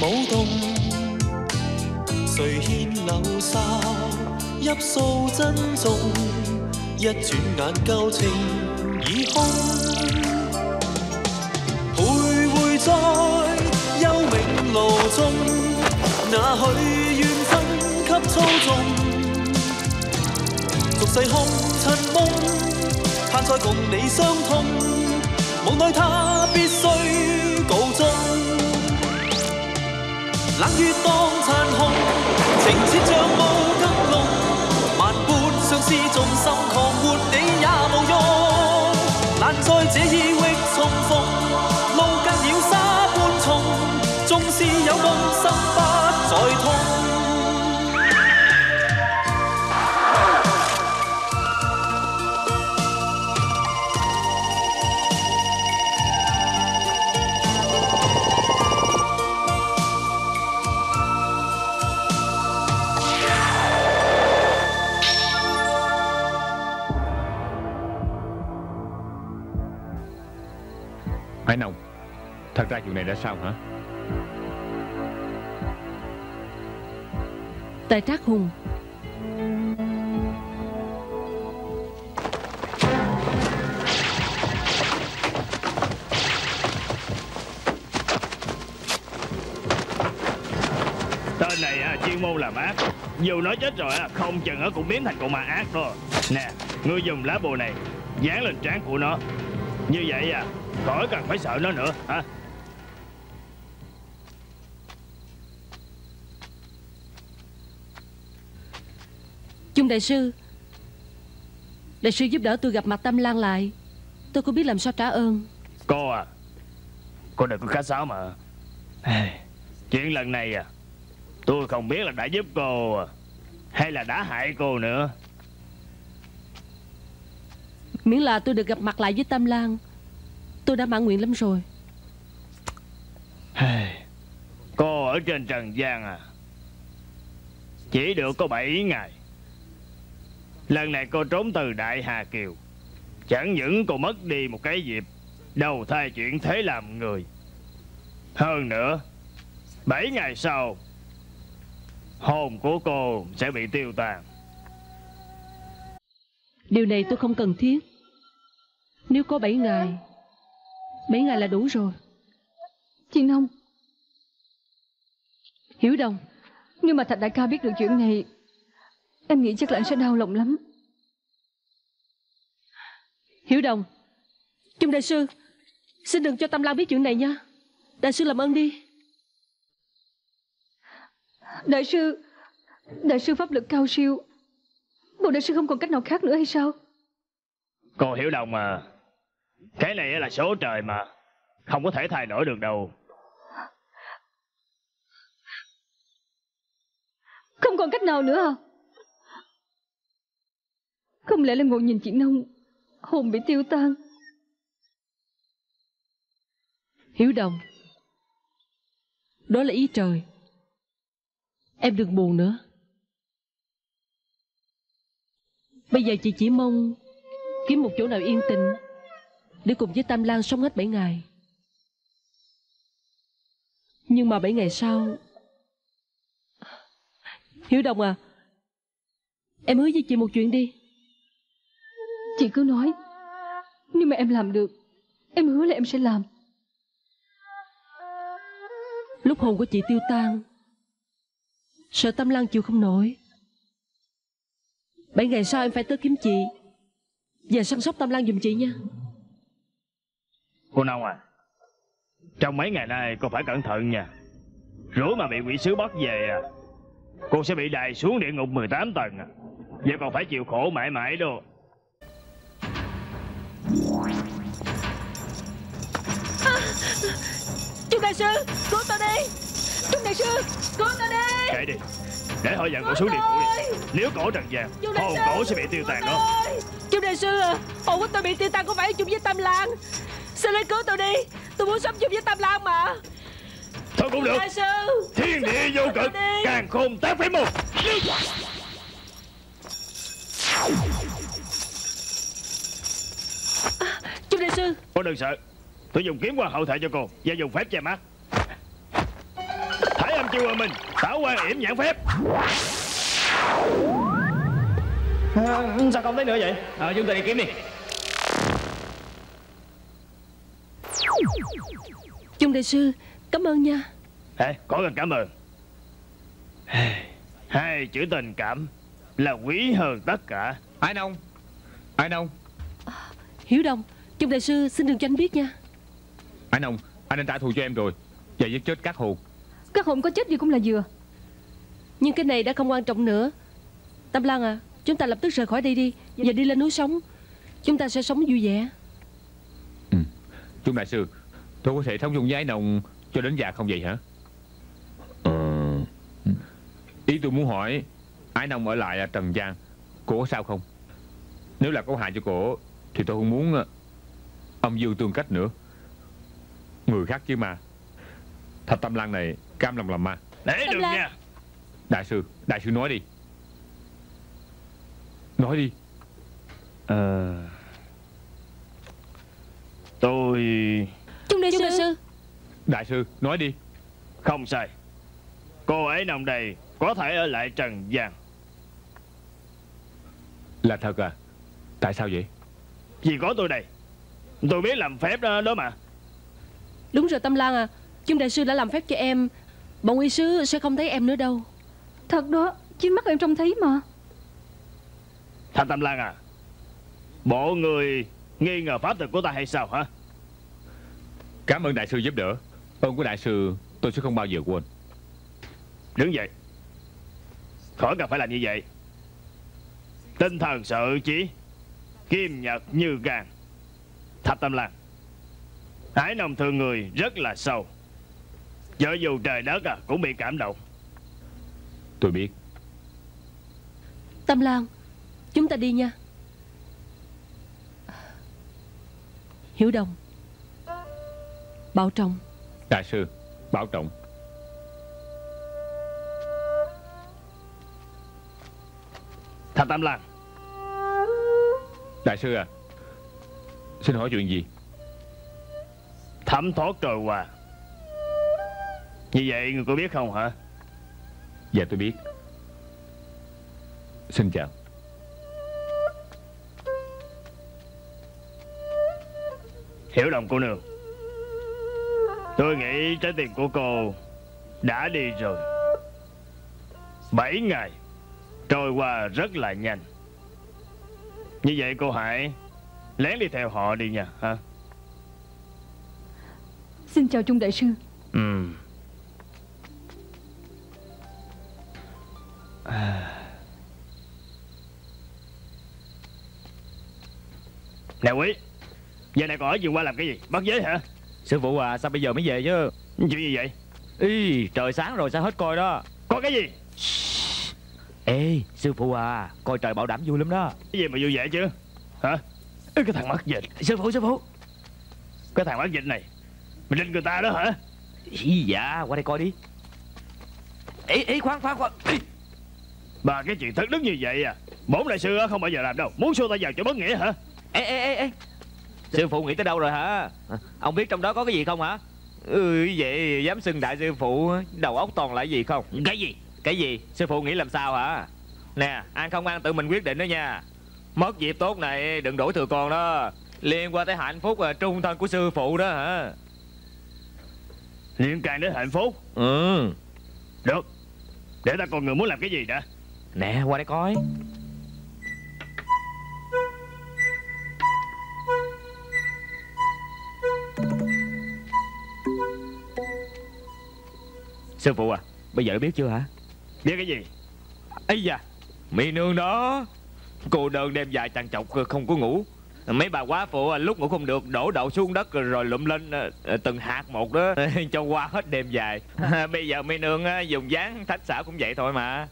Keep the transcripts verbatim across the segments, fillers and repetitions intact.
舞動，誰獻柳梢泣訴珍重，一轉眼舊情已空，徘徊在幽冥路中，那許願分給操縱，俗世空趁夢，盼再共你相通，無奈他必須告終。 冷月當殘紅，情切像霧更濃。萬般相思，縱心狂活，你也無用。難在這意域重逢，路間繞沙半重。縱使有夢，心不再痛。 Hải Nông, thật ra chuyện này đã sao hả? Tại Trác Hùng. Tên này à, chuyên môn làm ác. Dù nói chết rồi à, không chừng nó cũng biến thành con ma ác đó. Nè, ngươi dùng lá bùa này dán lên trán của nó. Như vậy à, khỏi cần phải sợ nó nữa hả? Chung đại sư, đại sư giúp đỡ tôi gặp mặt Tâm Lan lại, tôi có biết làm sao trả ơn. Cô à, cô đừng có khách sáo mà. Chuyện lần này à, tôi không biết là đã giúp cô à, hay là đã hại cô nữa. Miễn là tôi được gặp mặt lại với Tâm Lan, tôi đã mãn nguyện lắm rồi. Cô ở trên trần gian à, chỉ được có bảy ngày. Lần này cô trốn từ Đại Hà Kiều, chẳng những cô mất đi một cái dịp đầu thai chuyển thế làm người, hơn nữa bảy ngày sau hồn của cô sẽ bị tiêu tan. Điều này tôi không cần thiết. Nếu có bảy ngày, bảy ngày là đủ rồi. Chiên Nông, Hiểu Đồng, nhưng mà Thạch đại ca biết được chuyện này, em nghĩ chắc là anh sẽ đau lòng lắm. Hiểu Đồng, Chung đại sư, xin đừng cho Tâm Lan biết chuyện này nha. Đại sư làm ơn đi. Đại sư, đại sư pháp lực cao siêu, bộ đại sư không còn cách nào khác nữa hay sao? Cô Hiểu Đồng mà, cái này là số trời mà, không có thể thay đổi được đâu. Không còn cách nào nữa à? Không lẽ là ngồi nhìn chị Nông hồn bị tiêu tan? Hiểu Đồng, đó là ý trời, em đừng buồn nữa. Bây giờ chị chỉ mong kiếm một chỗ nào yên tĩnh để cùng với Tam Lan sống hết bảy ngày. Nhưng mà bảy ngày sau... Hiểu Đồng à, em hứa với chị một chuyện đi. Chị cứ nói, nhưng mà em làm được, em hứa là em sẽ làm. Lúc hồn của chị tiêu tan, sợ Tam Lan chịu không nổi, bảy ngày sau em phải tới kiếm chị và săn sóc Tâm Lan giùm chị nha. Cô Nông à, trong mấy ngày nay cô phải cẩn thận nha. Rủi mà bị quỷ sứ bắt về à, cô sẽ bị đày xuống địa ngục mười tám tầng à, và còn phải chịu khổ mãi mãi đâu. À, Chung đại sư, cứu tôi đi. Chung đại sư, cứu tôi đi. Kệ đi, để họ dẫn cổ xuống địa phủ đi. Nếu cổ trần gian, hồn cổ sẽ bị tiêu tan đó. Chú đại sư à, hồn của tôi bị tiêu tan, có phải chung với Tâm Lan. Xin lấy cứu tôi đi, tôi muốn sống chung với Tâm Lan mà. Thôi cũng được, thiên địa vô cực, càng khôn tác phải một. Chú đại sư, cô đừng sợ, tôi dùng kiếm qua hậu thể cho cô và dùng phép che mắt. chiêu hòa mình, tảo quan yểm nhãn phép. À, sao không thấy nữa vậy? Ờ, chúng ta đi kiếm đi. Chung đại sư, cảm ơn nha. À, có cần cảm ơn. Hai chữ tình cảm là quý hơn tất cả. Ai Nông, Ai Nông. À, Hiếu Đông, Chung đại sư xin đừng cho anh biết nha. Ai Nông, anh nên trả thù cho em rồi. Và giết chết các hồn. Các hồn có chết gì cũng là vừa. Nhưng cái này đã không quan trọng nữa. Tâm Lan à, chúng ta lập tức rời khỏi đây đi. Và đi lên núi sống. Chúng ta sẽ sống vui vẻ. Ừ. Chung đại sư, tôi có thể sống chung với Ái Nồng cho đến già không vậy hả? Ờ... Ý tôi muốn hỏi, Ái Nồng ở lại là trần gian, cô có sao không? Nếu là có hại cho cô thì tôi không muốn âm dương tương cách nữa. Người khác chứ mà. Thạch Tâm Lan này cam lòng làm ma. Để được nha. Đại sư, đại sư nói đi. Nói đi. Ờ... À... Tôi... Chung đại sư. sư Đại sư, nói đi. Không sai. Cô ấy nằm đây có thể ở lại trần gian. Là thật à? Tại sao vậy? Vì có tôi đây. Tôi biết làm phép đó, đó mà. Đúng rồi Tâm Lan à, Chung đại sư đã làm phép cho em. Bọn y sứ sẽ không thấy em nữa đâu. Thật đó, chính mắt em trông thấy mà. Thạch Tâm Lan à, bộ người nghi ngờ pháp thuật của ta hay sao hả? Cảm ơn đại sư giúp đỡ. Ơn của đại sư tôi sẽ không bao giờ quên. Đứng dậy. Khỏi cần phải làm như vậy. Tinh thần sự chí, kim nhật như gan. Thạch Tâm Lan, Ái Nồng thương người rất là sâu. Cho dù trời đất à, cũng bị cảm động. Tôi biết. Tâm Lan, chúng ta đi nha. Hiểu Đồng, bảo trọng. Đại sư, bảo trọng. Thạch Tâm Lan. Đại sư à, xin hỏi chuyện gì? Thấm thoát trôi qua. Như vậy người có biết không hả? Dạ tôi biết. Xin chào. Hiểu Đồng cô nương, tôi nghĩ trái tim của cô đã đi rồi. Bảy ngày trôi qua rất là nhanh. Như vậy cô hãy lén đi theo họ đi nha hả? Xin chào Chung đại sư. Ừ. À... Nè Quý, giờ này còn ở vườn qua làm cái gì? Bắt giới hả? Sư phụ à, sao bây giờ mới về chứ? Chuyện gì vậy? Ý, trời sáng rồi sao hết coi đó. Có cái gì? Ê, sư phụ à, coi trời bảo đảm vui lắm đó. Cái gì mà vui vẻ chứ? Hả? Ê, cái thằng mắc dịch. Sư phụ, sư phụ. Cái thằng mắc dịch này mình lên người ta đó hả? Ý, dạ, qua đây coi đi. Ý, ý, khoan, khoan, khoan. Ý. Bà cái chuyện thất đức như vậy à, bổn đại sư không bao giờ làm đâu. Muốn xô ta vào cho bất nghĩa hả? Ê, ê, ê, ê. Sư phụ nghĩ tới đâu rồi hả? Ông biết trong đó có cái gì không hả? Ừ, vậy dám xưng đại sư phụ, đầu óc toàn là gì không? Cái gì? Cái gì? Sư phụ nghĩ làm sao hả? Nè, ăn không ăn tự mình quyết định đó nha. Mất dịp tốt này đừng đổ thừa con đó. Liên quan tới hạnh phúc trung thân của sư phụ đó hả? Liên càng đến hạnh phúc. Ừ. Được. Để ta còn người muốn làm cái gì đã. Nè qua đây coi. Sư phụ à, bây giờ biết chưa hả? Biết cái gì? Ây da, mỹ nương đó. Cô đơn đêm dài trằn trọc không có ngủ. Mấy bà quá phụ lúc ngủ không được đổ đậu xuống đất rồi lụm lên từng hạt một đó cho qua hết đêm dài. Bây giờ mỹ nương dùng dáng thách xảo cũng vậy thôi mà.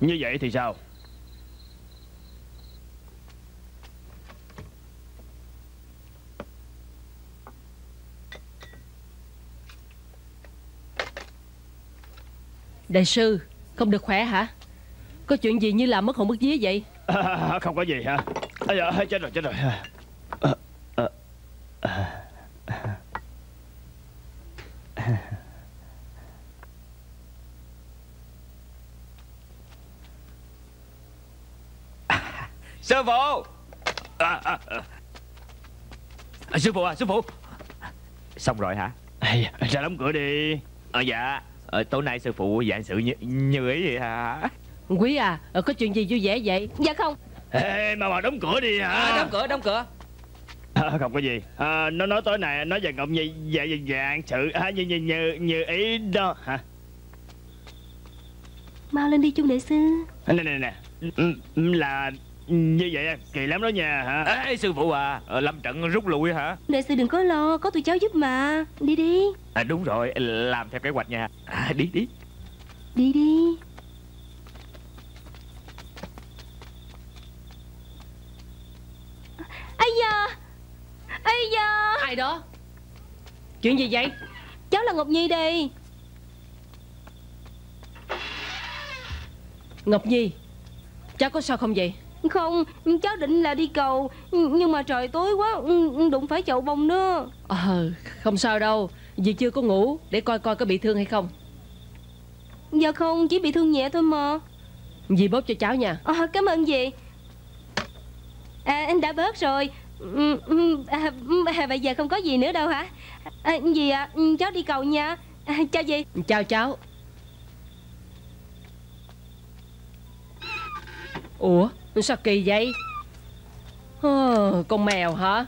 Như vậy thì sao? Đại sư, không được khỏe hả? Có chuyện gì như là mất hồn mất vía vậy? À, không có gì hả? À, dạ, chết rồi, chết rồi. À, à, à, à. Sư phụ à, à, à. Sư phụ à, sư phụ. Xong rồi hả? Ê, ra đóng cửa đi. Ờ à, dạ à, tối nay sư phụ dạng sự như, như ý vậy hả? Quý à, có chuyện gì vui vẻ vậy? Dạ không. Ê, mà mà đóng cửa đi hả? À, đóng cửa, đóng cửa. À, không có gì à, nó nói tối nay nói về Ngọc Nhi dạng dạng sự à, như, như, như, như ý đó hả? Mau lên đi chung đệ sư. Nè nè nè, là như vậy kỳ lắm đó nha hả? Ê sư phụ à, lâm trận rút lui hả? Đệ sư đừng có lo, có tụi cháu giúp mà. Đi đi. À, đúng rồi, làm theo kế hoạch nha. À, đi đi. Đi đi. Ây da, ây da. Ai đó? Chuyện gì vậy? Cháu là Ngọc Nhi đây. Ngọc Nhi, cháu có sao không vậy? Không, cháu định là đi cầu, nhưng mà trời tối quá, đụng phải chậu bông nữa. Ờ, không sao đâu, vì chưa có ngủ, để coi coi có bị thương hay không. Dạ không, chỉ bị thương nhẹ thôi mà. Dì bóp cho cháu nha. Ờ, cảm ơn dì. À, anh đã bớt rồi. À, bây giờ không có gì nữa đâu hả? À, dì à, cháu đi cầu nha. À, chào dì. Chào cháu. Ủa, sao kỳ vậy? À, con mèo hả?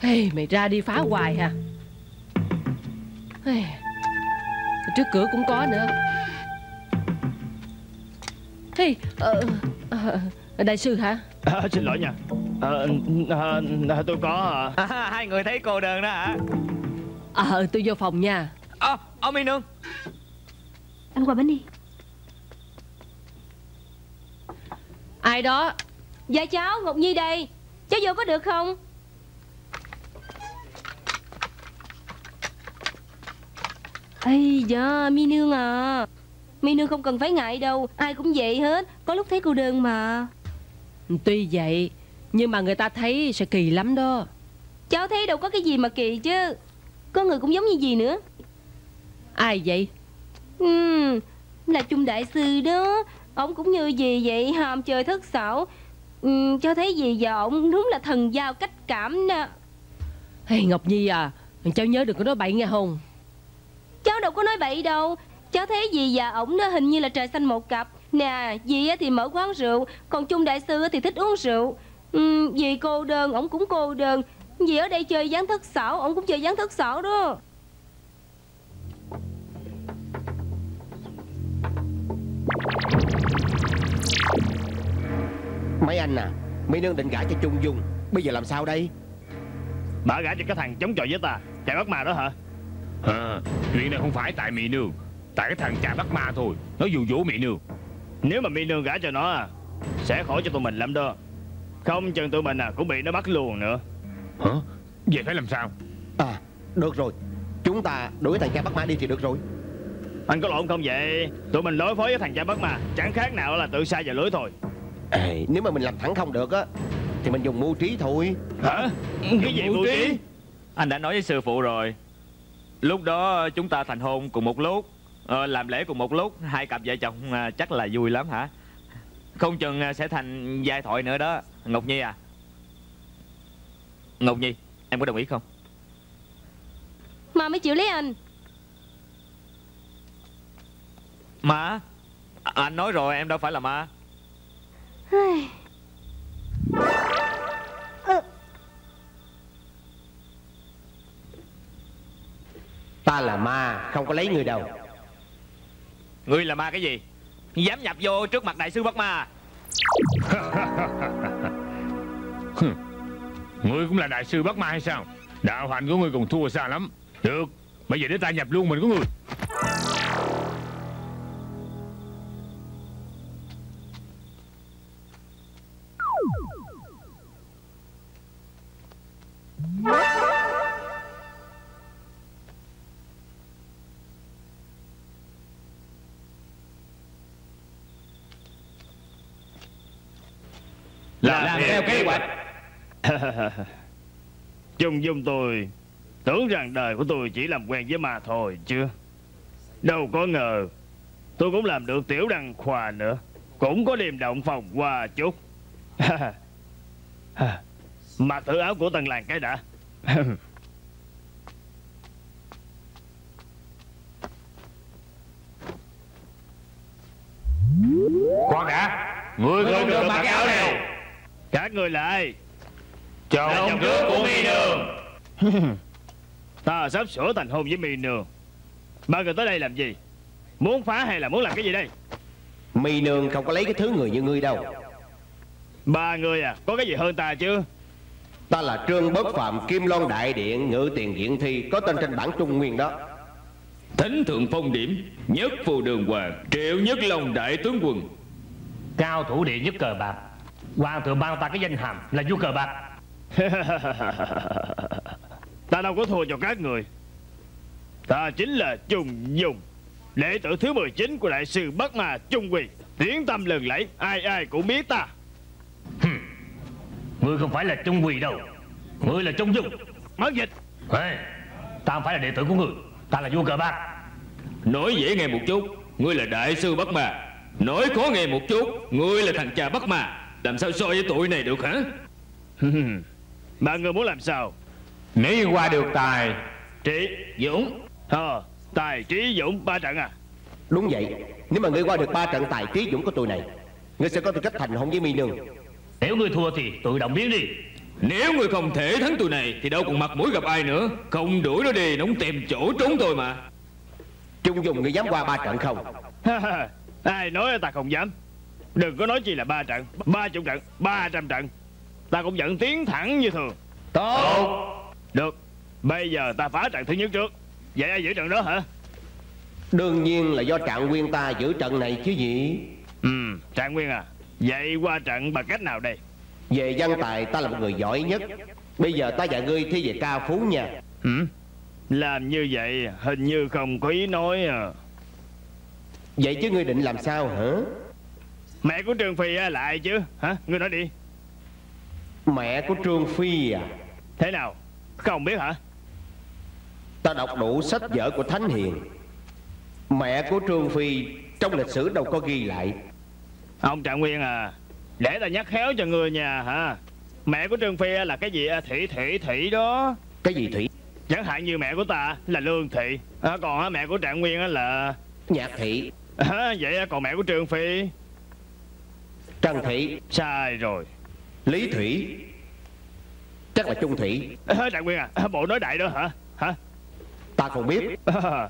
Hey, mày ra đi phá hoài hả? Hey, trước cửa cũng có nữa. Hey, uh, uh, đại sư hả? À, xin lỗi nha. À, à, à, tôi có. À. À, hai người thấy cô đơn đó hả? Ờ, à, tôi vô phòng nha. Ờ, ông Mi Nương. Anh qua bánh đi. Ai đó? Dạ cháu, Ngọc Nhi đây. Cháu vô có được không? Ây da, Mi Nương à. Mi Nương không cần phải ngại đâu, ai cũng vậy hết. Có lúc thấy cô đơn mà. Tuy vậy, nhưng mà người ta thấy sẽ kỳ lắm đó. Cháu thấy đâu có cái gì mà kỳ chứ. Có người cũng giống như gì nữa. Ai vậy? Ừ, là Trung đại sư đó. Ông cũng như gì vậy, hàm chơi thất xảo. Ừ, cho thấy gì giờ ông đúng là thần giao cách cảm nè. Hey, Ngọc Nhi à, cháu nhớ đừng có nói bậy nghe không? Cháu đâu có nói bậy đâu. Cháu thấy gì giờ ổng đó hình như là trời xanh một cặp. Nè, dì thì mở quán rượu, còn Chung đại sư thì thích uống rượu. Ừ, dì cô đơn, ổng cũng cô đơn. Dì ở đây chơi dáng thất xảo, ổng cũng chơi dáng thất xảo đó. Mấy anh à, Mi Nương định gả cho Trung Dung, bây giờ làm sao đây? Bà gả cho cái thằng chống chọi với ta, Chà Bắt Ma đó hả? À, chuyện này không phải tại Mi Nương, tại cái thằng Chà Bắt Ma thôi, nó dụ dỗ Mi Nương. Nếu mà Mi Nương gả cho nó à, sẽ khổ cho tụi mình lắm đó. Không chừng tụi mình à cũng bị nó bắt luôn nữa. Hả? Vậy phải làm sao? À, được rồi, chúng ta đuổi thằng Chà Bắt Ma đi thì được rồi. Anh có lộn không vậy? Tụi mình đối phó với thằng Chà Bắt Ma, chẳng khác nào là tự sai vào lưới thôi. Ê, nếu mà mình làm thẳng không được á thì mình dùng mưu trí thôi. Hả? Cái gì mưu trí? Anh đã nói với sư phụ rồi. Lúc đó chúng ta thành hôn cùng một lúc, làm lễ cùng một lúc, hai cặp vợ chồng chắc là vui lắm hả? Không chừng sẽ thành giai thoại nữa đó. Ngọc Nhi à, Ngọc Nhi, em có đồng ý không? Mà mới chịu lấy anh. Ma? À, anh nói rồi, em đâu phải là ma. Ta là ma, không có lấy người đâu. Ngươi là ma cái gì? Dám nhập vô trước mặt đại sư Bắt Ma. Ngươi cũng là đại sư Bắt Ma hay sao? Đạo hạnh của ngươi còn thua xa lắm. Được, bây giờ để ta nhập luôn mình của ngươi. Làm, làm theo kế hoạch. Chung Dung tôi tưởng rằng đời của tôi chỉ làm quen với ma thôi chứ. Đâu có ngờ tôi cũng làm được tiểu đăng khoa nữa. cũng có điểm động phòng qua chút. Mặc thử áo của Tần Làng cái đã. Khoan đã, người không được mặc cái áo này. Các người là ai? Chồng trước của Mi Nương. Ta sắp sửa thành hôn với Mi Nương. Ba người tới đây làm gì? Muốn phá hay là muốn làm cái gì đây? Mi Nương không có lấy cái thứ người như ngươi đâu. Ba người à, có cái gì hơn ta chứ? Ta là Trương Bất Phạm, Kim Loan Đại Điện, Ngự Tiền Diện Thi, có tên trên bản Trung Nguyên đó. Thánh Thượng Phong Điểm, Nhất Phù Đường Hoàng, Triệu Nhất Long Đại Tướng Quân, Cao Thủ Địa Nhất Cờ Bạc. Hoàng thượng ban ta cái danh hàm là vua cờ bạc. Ta đâu có thua cho các người. Ta chính là Trùng Dùng, đệ tử thứ mười chín của đại sư Bắc Ma Trung Quỳ. Tiếng tâm lừng lẫy, ai ai cũng biết ta. Ngươi không phải là Trung Quỳ đâu, ngươi là Trung Dung. Mất dịch. Ê, ta không phải là đệ tử của ngươi, ta là vua cờ bạc. Nói dễ nghe một chút, ngươi là đại sư Bắc Ma. Nói khó nghe một chút, ngươi là thằng cha Bắc Ma. Làm sao so với tụi này được hả? Bạn người muốn làm sao? Nếu qua được tài trí dũng. Ờ, tài trí dũng ba trận à? Đúng vậy, nếu mà ngươi qua được ba trận tài trí dũng của tụi này, ngươi sẽ có tư cách thành hôn với Mi Nương. Nếu ngươi thua thì tự động biến đi. Nếu ngươi không thể thắng tụi này thì đâu còn mặt mũi gặp ai nữa. Không đuổi nó đi, nó cũng tìm chỗ trốn tôi mà. Trung Dùng, ngươi dám qua ba trận không? Ai nói ta không dám. Đừng có nói chi là ba trận, ba chục trận, ba trăm trận. Ta cũng vẫn tiến thẳng như thường. Tốt. Được, bây giờ ta phá trận thứ nhất trước. Vậy ai giữ trận đó hả? Đương nhiên là do Trạng Nguyên ta giữ trận này chứ gì. Ừ, Trạng Nguyên à, vậy qua trận bằng cách nào đây? Về văn tài ta là một người giỏi nhất. Bây giờ ta và ngươi thi về ca phú nha. Ừ, làm như vậy hình như không có ý nói à. Vậy chứ ngươi định làm sao hả? Mẹ của Trương Phi là ai chứ? Hả? Ngươi nói đi. Mẹ của Trương Phi à? Thế nào? Không biết hả? Ta đọc đủ sách vở của Thánh Hiền. Mẹ của Trương Phi trong lịch sử đâu có ghi lại. Ông Trạng Nguyên à, để ta nhắc khéo cho ngươi nha hả? Mẹ của Trương Phi là cái gì? Thị Thị Thị đó. Cái gì Thị? Chẳng hạn như mẹ của ta là Lương Thị à, còn mẹ của Trạng Nguyên là Nhạc Thị à, vậy còn mẹ của Trương Phi? Trần Thị. Sai rồi. Lý Thủy. Chắc là Trung Thủy. À, Trạng Nguyên à, bộ nói đại đó hả? Hả? Ta không biết. À,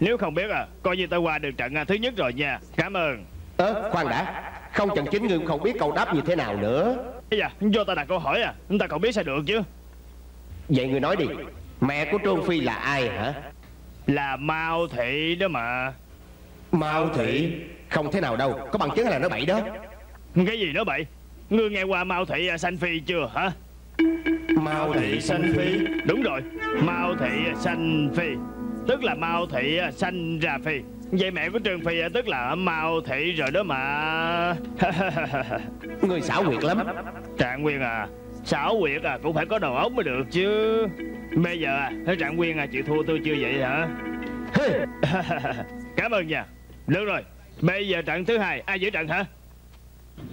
nếu không biết à, coi như ta qua được trận thứ nhất rồi nha. Cảm ơn. Ơ, à, khoan đã. Không trận chính ngươi cũng không biết câu đáp như thế nào nữa. Dạ, do ta đặt câu hỏi à, ta còn biết sao được chứ. Vậy ngươi nói đi, mẹ của Trương Phi là ai hả? Là Mao Thị đó mà. Mao Thị? Không thế nào đâu, có bằng chứng là nó bậy đó. Cái gì đó bậy? Ngươi nghe qua Mao Thị Sanh Phi chưa hả? Mao Thị Sanh Phi. Đúng rồi, Mao Thị Sanh Phi, tức là Mao Thị sanh ra Phi. Vậy mẹ của Trương Phi tức là Mao Thị rồi đó mà. Ngươi xảo quyệt lắm. Trạng Nguyên à, xảo quyệt à cũng phải có đầu óc mới được chứ. Bây giờ à, Trạng Nguyên à chịu thua tôi chưa vậy hả? Cảm ơn nha. Được rồi, bây giờ trận thứ hai ai giữ trận hả?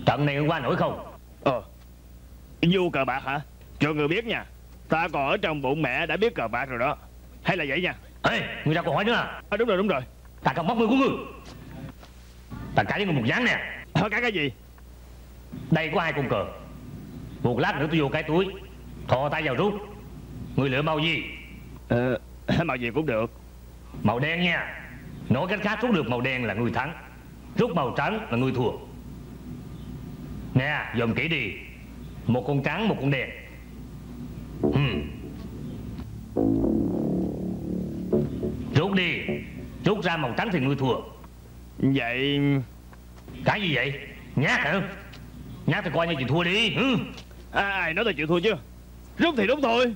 Trận này qua nổi không? Ờ, vua cờ bạc hả? Cho người biết nha, ta còn ở trong bụng mẹ đã biết cờ bạc rồi đó. Hay là vậy nha. Ê, người ta còn hỏi nữa à? À đúng rồi, đúng rồi. Ta không móc ngươi của ngươi. Ta cãi với ngươi một dáng nè. Ờ, cãi cái gì? Đây có hai con cờ. Một lát nữa tôi vô cái túi, thò tay vào rút. Ngươi lựa màu gì? Ờ, màu gì cũng được. Màu đen nha. Nói cách khác, rút được màu đen là ngươi thắng, rút màu trắng là ngươi thua. Nè, dòm kỹ đi. Một con trắng, một con đen. Hmm. Rút đi. Rút ra màu trắng thì ngươi thua. Vậy... Cái gì vậy? Nhát hả? Nhát thì coi như chịu thua đi. Ừ. À, ai nói tôi chịu thua chứ? Rút thì đúng thôi.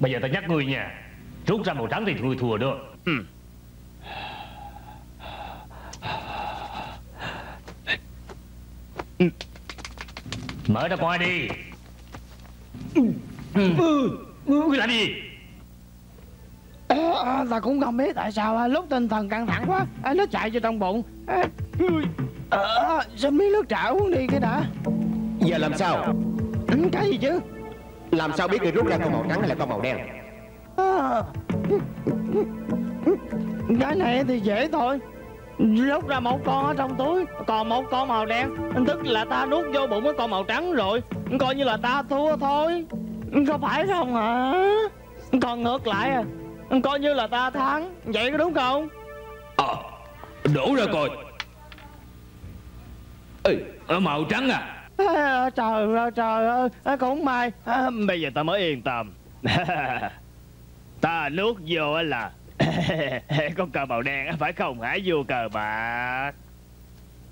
Bây giờ ta nhắc ngươi nha, rút ra màu trắng thì ngươi thua đó. Ừ. Ừ. Mở ra coi đi. Ừ. Ừ. Ngươi làm gì? À, ta cũng không biết tại sao lúc tinh thần căng thẳng quá à, nó chạy vô trong bụng à. Ờ, sao miếng nước trà uống đi cái đã. Giờ làm sao? Cái gì chứ? Làm sao biết người rút ra con màu trắng hay là con màu đen? À, cái này thì dễ thôi. Rút ra một con ở trong túi, còn một con màu đen, tức là ta nuốt vô bụng cái con màu trắng rồi, coi như là ta thua thôi. Có phải không hả? Còn ngược lại à, coi như là ta thắng, vậy có đúng không? Ờ, à, đổ ra coi. Ê, ở màu trắng à? À, trời ơi trời ơi, à, cũng may à, bây giờ ta mới yên tâm. Ta nuốt vô là con cờ màu đen phải không hả vua cờ bạc?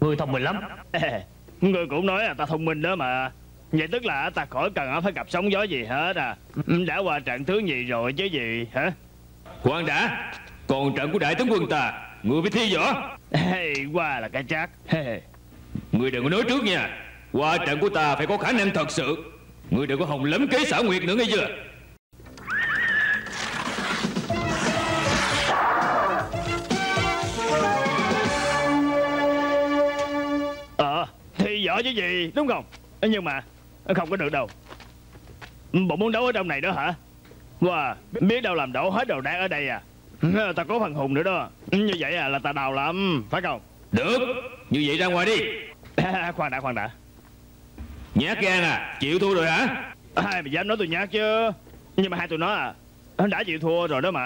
Ngươi thông minh lắm. À, ngươi cũng nói là ta thông minh đó mà. Vậy tức là ta khỏi cần phải gặp sóng gió gì hết à. Đã qua trận thứ nhì rồi chứ gì hả? Khoan đã, còn trận của đại tướng quân ta ngươi phải thi võ. Hey, qua là cái chắc. Hey. Ngươi đừng có nói trước nha. Qua trận của ta phải có khả năng thật sự. Ngươi đừng có hòng lấm kế xảo nguyệt nữa nghe chưa? Ờ, à, thì võ chứ gì, đúng không? Nhưng mà không có được đâu. Bọn muốn đấu ở trong này đó hả? Wow, biết đâu làm đổ hết đồ đạc ở đây à. Ta có phần hùng nữa đó. Như vậy à, là ta đào lắm, phải không? Được, như vậy ra ngoài đi. À, khoan đã, khoan đã. Nhát gan à, chịu thua rồi hả? Ai mà dám nói tôi nhát chứ. Nhưng mà hai tụi nó à, đã chịu thua rồi đó mà.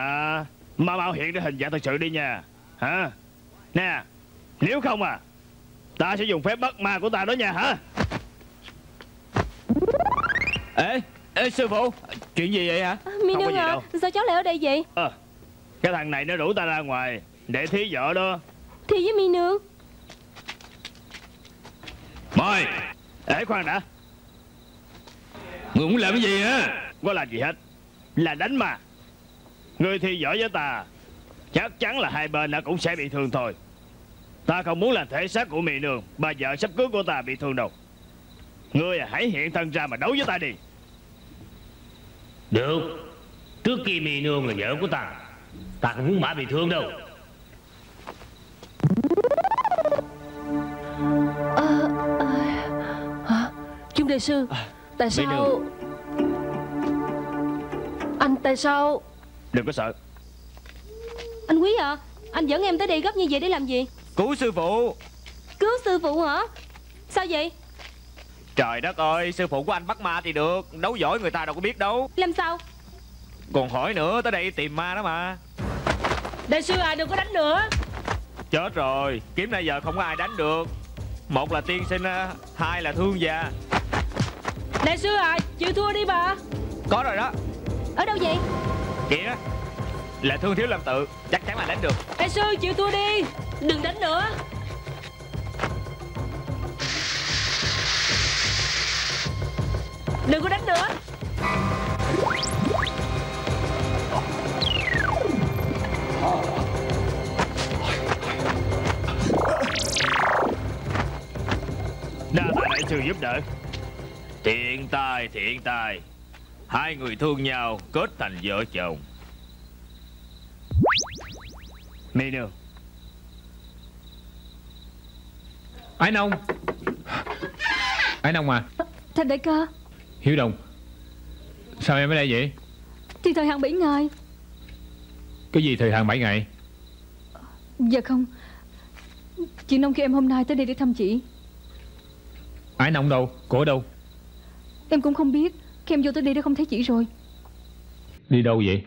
Mau mau hiện ra hình dạng thật sự đi nha. Hả? Nè, nếu không à, ta sẽ dùng phép bắt ma của ta đó nha hả? Ê, ê sư phụ, chuyện gì vậy hả? À, Mi Nương à, sao cháu lại ở đây vậy? À, cái thằng này nó rủ ta ra ngoài để thí võ đó. Thí với Mi Nương. Mời. Ê khoan đã, ngươi muốn làm cái gì hả? Có làm gì hết, là đánh mà. Ngươi thi võ với ta, chắc chắn là hai bên đã cũng sẽ bị thương thôi. Ta không muốn làm thể xác của Mị Nương, bà vợ sắp cưới của ta bị thương đâu. Ngươi à, hãy hiện thân ra mà đấu với ta đi. Được, trước kia Mị Nương là vợ của ta, ta không muốn mã bị thương đâu. Chung đại sư, tại sao anh, tại sao? Đừng có sợ. Anh Quý à, anh dẫn em tới đây gấp như vậy để làm gì? Cứu sư phụ. Cứu sư phụ hả? Sao vậy? Trời đất ơi, sư phụ của anh bắt ma thì được, đấu giỏi người ta đâu có biết đâu. Làm sao? Còn hỏi nữa, tới đây tìm ma đó mà. Đại sư à, đừng có đánh nữa. Chết rồi, kiếm nãy giờ không có ai đánh được. Một là tiên sinh, hai là thương già. Đại sư à, chịu thua đi bà. Có rồi đó. Ở đâu vậy? Kìa đó, là thương thiếu lâm tự, chắc chắn là đánh được. Đại sư chịu thua đi, đừng đánh nữa. Đừng có đánh nữa. Đa tạ đại sư giúp đỡ. Thiện tài, thiện tài. Hai người thương nhau kết thành vợ chồng. Mị Nương. Ái Nông. Ái Nông à. Thành đại ca. Hiếu Đồng, sao em ở đây vậy? Thì thời hạn bảy ngày. Cái gì thời hạn bảy ngày? Dạ không, chị Nông kêu em hôm nay tới đây để thăm chị. Ái Nông đâu? Cô ở đâu? Em cũng không biết, khi em vô tới đây đã không thấy chị rồi. Đi đâu vậy?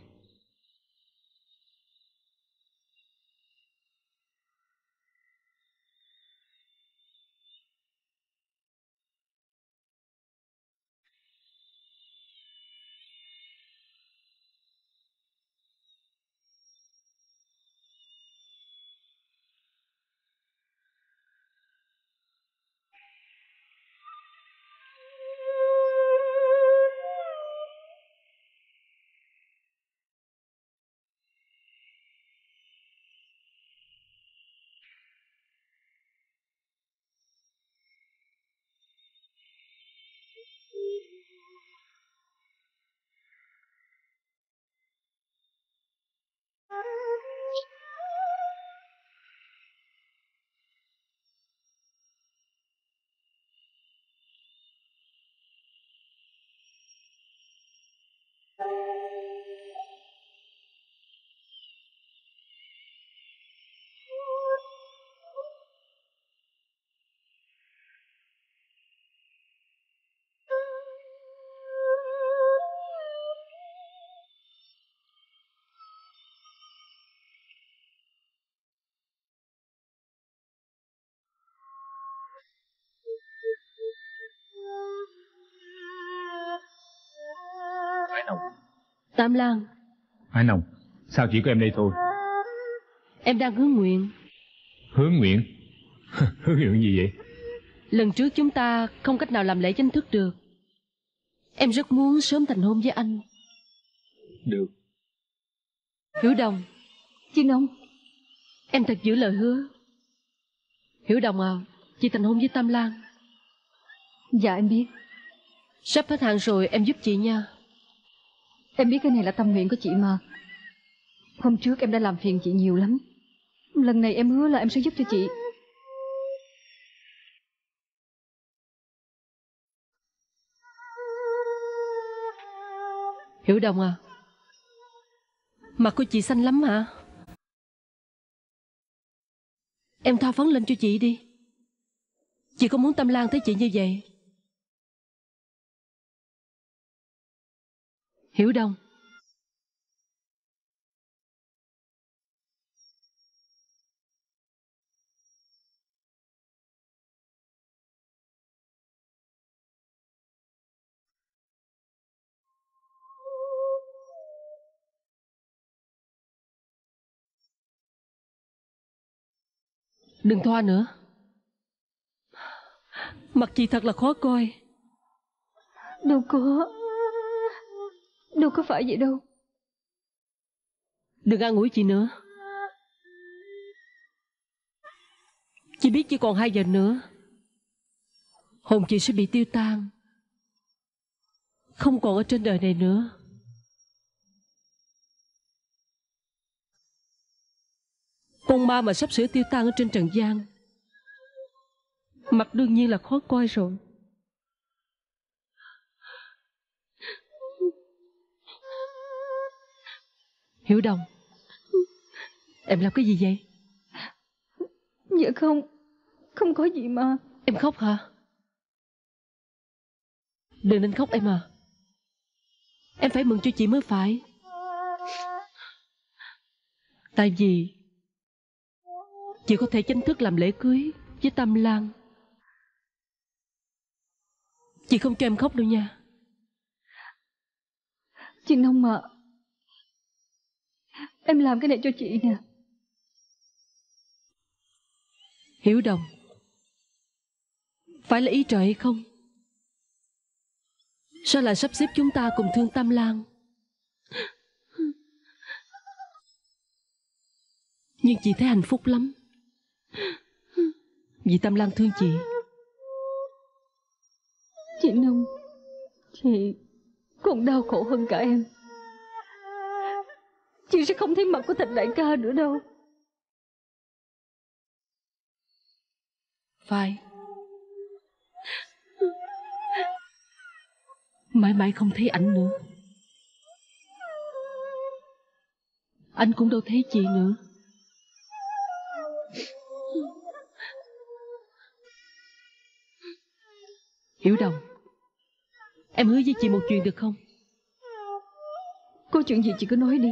Nồng. Tam Lan. Hải Nồng, sao chỉ có em đây thôi? Em đang hướng nguyện. Hướng nguyện? Hướng nguyện gì vậy? Lần trước chúng ta không cách nào làm lễ chính thức được. Em rất muốn sớm thành hôn với anh. Được. Hiểu Đồng. Chứ Nông, em thật giữ lời hứa. Hiểu Đồng à, chị thành hôn với Tam Lan. Dạ em biết. Sắp hết hạn rồi, em giúp chị nha. Em biết cái này là tâm nguyện của chị mà. Hôm trước em đã làm phiền chị nhiều lắm. Lần này em hứa là em sẽ giúp cho chị. Hiểu Đồng à, mặt của chị xanh lắm hả? Em thoa phấn lên cho chị đi. Chị có muốn Tâm Lan thấy chị như vậy? Hiểu Đồng. Đừng thoa nữa. Mặt chị thật là khó coi. Đâu có. Đâu có phải vậy đâu. Đừng an ủi chị nữa. Chị biết chỉ còn hai giờ nữa hồn chị sẽ bị tiêu tan, không còn ở trên đời này nữa. Con ma mà sắp sửa tiêu tan ở trên trần gian, mặt đương nhiên là khó coi rồi. Hiểu Đồng, em làm cái gì vậy? Dạ không, không có gì mà. Em khóc hả? Đừng nên khóc em à. Em phải mừng cho chị mới phải. Tại vì chị có thể chính thức làm lễ cưới với Tâm Lan. Chị không cho em khóc đâu nha. Chị Nông ạ, em làm cái này cho chị nè. Hiểu Đồng, phải là ý trời hay không? Sao lại sắp xếp chúng ta cùng thương Tâm Lan? Nhưng chị thấy hạnh phúc lắm, vì Tâm Lan thương chị. Chị Nông, chị còn đau khổ hơn cả em. Chị sẽ không thấy mặt của Thịnh đại ca nữa đâu. Phải. Mãi mãi không thấy ảnh nữa. Anh cũng đâu thấy chị nữa. Hiểu Đồng, em hứa với chị một chuyện được không? Có chuyện gì chị cứ nói đi.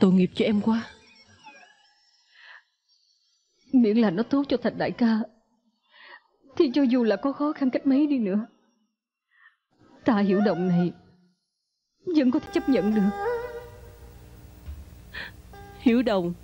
Tội nghiệp cho em quá. Miễn là nó tốt cho Thạch đại ca thì cho dù là có khó khăn cách mấy đi nữa, ta Hiểu Đồng này vẫn có thể chấp nhận được. Hiểu Đồng,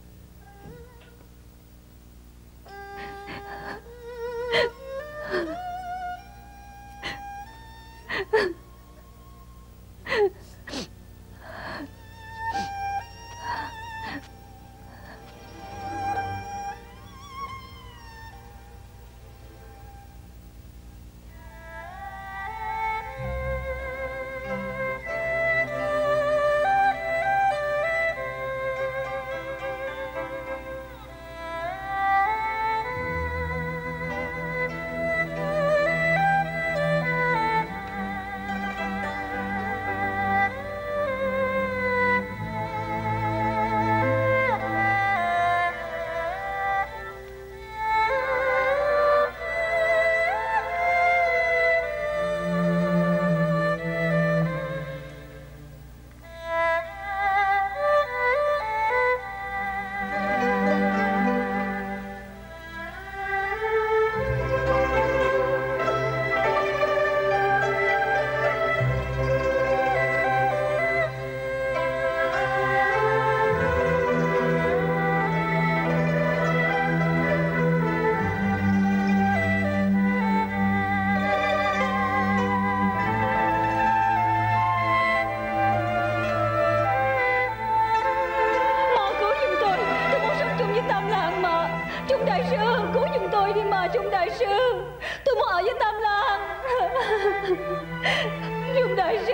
đại sư, tôi muốn ở với Tâm Lan. Trung đại sư.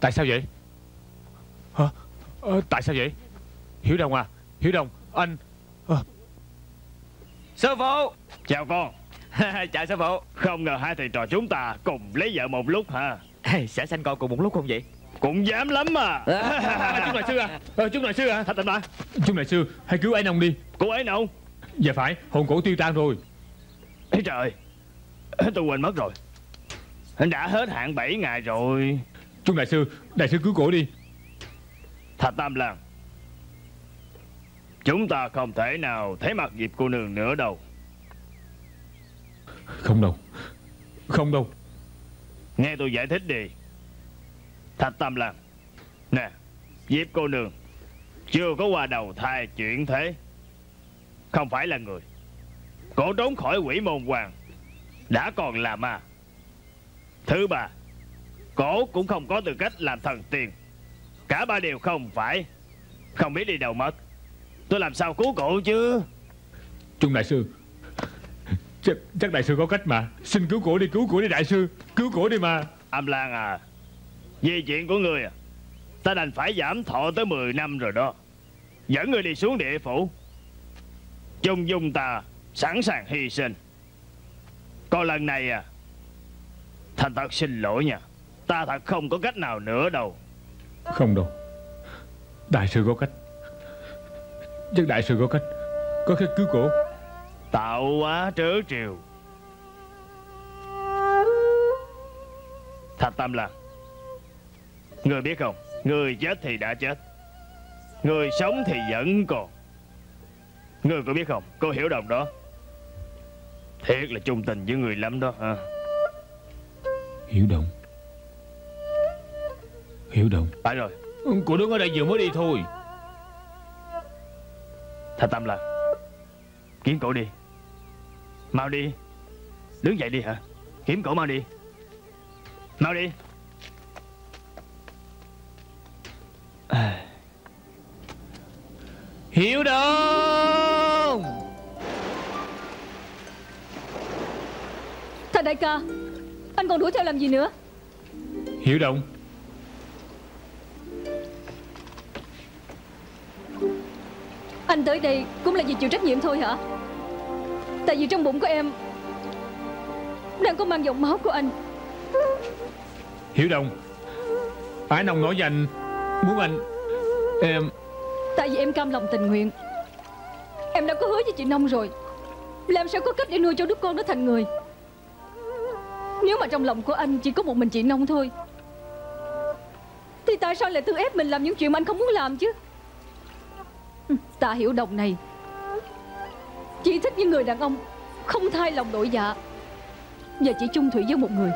Tại sao vậy? Hả? À, tại sao vậy? Hiểu Đồng à? Hiểu Đồng, anh... À. Sư phụ! Chào con. Chào sư phụ. Không ngờ hai thầy trò chúng ta cùng lấy vợ một lúc hả? Sẽ sanh con cùng một lúc không vậy? Cũng dám lắm à. Chúng đại sư à? Chúng đại sư à? Thạch Tịnh à? Chúng đại sư, hãy cứu ấy nông đi. Cứu ấy nông? Dạ phải, hồn cổ tiêu tan rồi. Ê trời, tôi quên mất rồi. Đã hết hạn bảy ngày rồi. Trung đại sư, đại sư cứu cổ đi. Thạch Tam Lan, chúng ta không thể nào thấy mặt dịp cô nương nữa đâu. Không đâu, không đâu. Nghe tôi giải thích đi. Thạch Tam Lan, nè, dịp cô nương chưa có qua đầu thai chuyển thế, không phải là người. Cổ trốn khỏi quỷ môn quan, đã còn là ma. Thứ ba, cổ cũng không có tư cách làm thần tiên. Cả ba đều không phải. Không biết đi đâu mất. Tôi làm sao cứu cổ chứ? Trung đại sư, Ch Chắc đại sư có cách mà. Xin cứu cổ đi, cứu cổ đi đại sư. Cứu cổ đi mà. Tam Lan à, vì chuyện của ngươi à, ta đành phải giảm thọ tới mười năm rồi đó. Dẫn ngươi đi xuống địa phủ. Chung dung ta sẵn sàng hy sinh. Còn lần này à, thành thật xin lỗi nha, ta thật không có cách nào nữa đâu. Không đâu, đại sư có cách. Chắc đại sư có cách. Có cách cứu cổ. Tạo quá trớ trêu. Thạch Tam Lan, ngươi biết không, người chết thì đã chết, người sống thì vẫn còn. Ngươi có biết không, cô Hiểu Đồng đó thiệt là trung tình với người lắm đó ha. Hiểu Đồng, Hiểu Đồng. Phải rồi, cô đứng ở đây vừa mới đi thôi. Thạch Tam Lan, kiếm cổ đi. Mau đi. Đứng dậy đi hả? Kiếm cổ mau đi. Mau đi. À. Hiểu Đồng. Thạch đại ca, anh còn đuổi theo làm gì nữa? Hiểu Đồng, anh tới đây cũng là vì chịu trách nhiệm thôi hả? Tại vì trong bụng của em đang có mang dòng máu của anh. Hiểu Đồng, Ái Nông nói với anh muốn anh... Em... Tại vì em cam lòng tình nguyện. Em đã có hứa với chị Nông rồi, làm sao có cách để nuôi cho đứa con đó thành người. Nếu mà trong lòng của anh chỉ có một mình chị Nông thôi, thì tại sao lại tự ép mình làm những chuyện mà anh không muốn làm chứ? Tạ Hiểu Đồng này chỉ thích những người đàn ông không thay lòng đổi dạ và chỉ chung thủy với một người.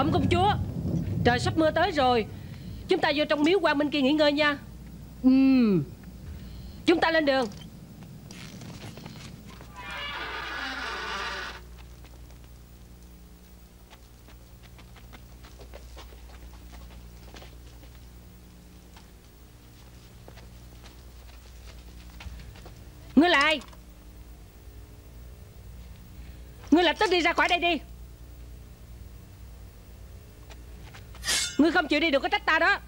Bẩm công chúa, trời sắp mưa tới rồi. Chúng ta vô trong miếu quan bên kia nghỉ ngơi nha. Ừ. Chúng ta lên đường. Ngươi là ai? Ngươi lập tức đi ra khỏi đây đi. Ngươi không chịu đi được có trách ta đó.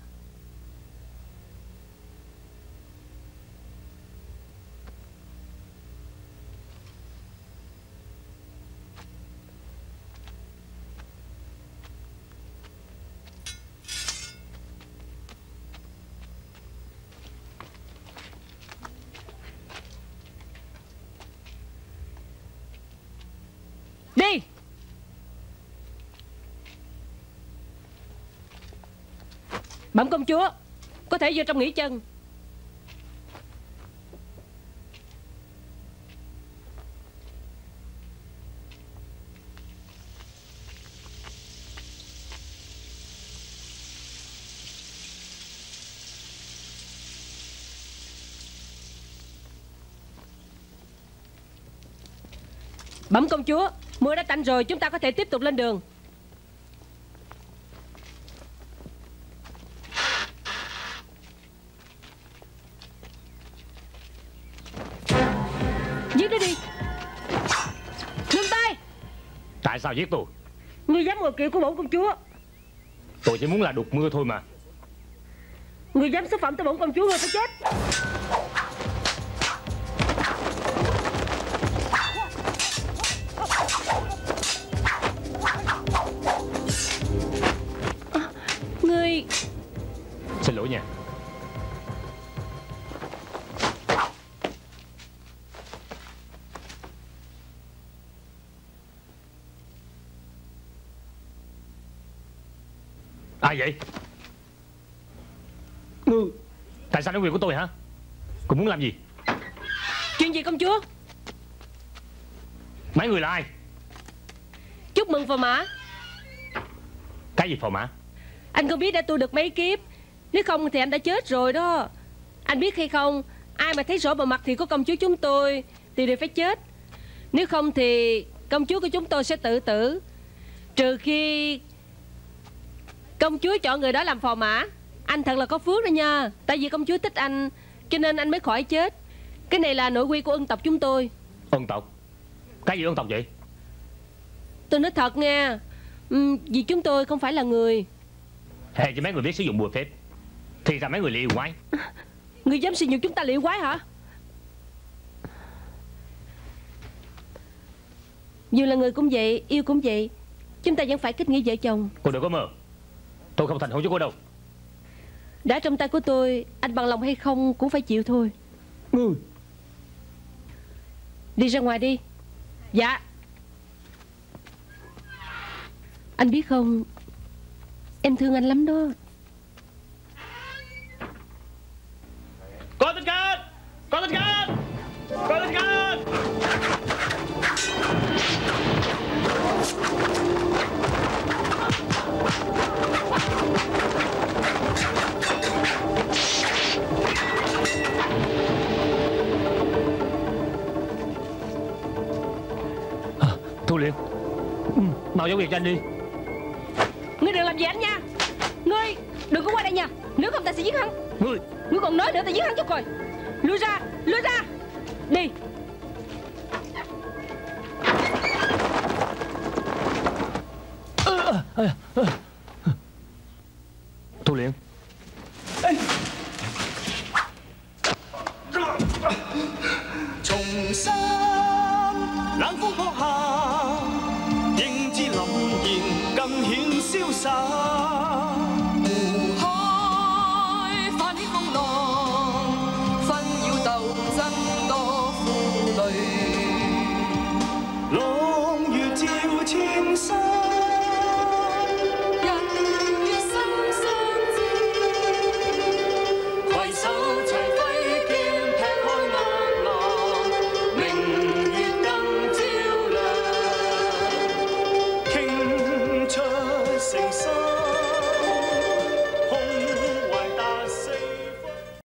Bẩm công chúa, có thể vô trong nghỉ chân. Bẩm công chúa, mưa đã tạnh rồi, chúng ta có thể tiếp tục lên đường. Sao giết tôi? Ngươi dám ngồi kiệu của bổn công chúa? Tôi chỉ muốn là đục mưa thôi mà. Ngươi dám xúc phạm tới bổn công chúa, ngươi phải chết. À, ngươi... Xin lỗi nha. Ai vậy? Ngươi... Tại sao đến quyền của tôi hả? Cô muốn làm gì? Chuyện gì công chúa? Mấy người là ai? Chúc mừng phò mã. Cái gì phò mã? Anh không biết đã tu được mấy kiếp. Nếu không thì anh đã chết rồi đó. Anh biết hay không? Ai mà thấy rõ bề mặt thì của công chúa chúng tôi thì đều phải chết. Nếu không thì công chúa của chúng tôi sẽ tự tử. Trừ khi... công chúa chọn người đó làm phò mã. Anh thật là có phước đó nha. Tại vì công chúa thích anh cho nên anh mới khỏi chết. Cái này là nội quy của ân tộc chúng tôi. Ân tộc? Cái gì ân tộc vậy? Tôi nói thật nha. Ừ, vì chúng tôi không phải là người. Hề cho mấy người biết sử dụng bùa phép. Thì ra mấy người lì quái. Người dám sử dụng chúng ta lì quái hả? Dù là người cũng vậy, yêu cũng vậy, chúng ta vẫn phải kết nghĩa vợ chồng. Cô đừng có mơ. Tôi không thành hôn với cô đâu. Đã trong tay của tôi, anh bằng lòng hay không cũng phải chịu thôi. Ừ. Đi ra ngoài đi. Dạ. Anh biết không, em thương anh lắm đó. Có tin canh! Có tin canh! Có tin canh! Thu Liên, mau giúp việc cho anh đi. Ngươi đừng làm gì anh nha. Ngươi đừng có qua đây nha. Nếu không ta sẽ giết hắn. Ngươi Ngươi còn nói nữa ta giết hắn cho coi. Lui ra, lui ra. Đi. Thu Liên.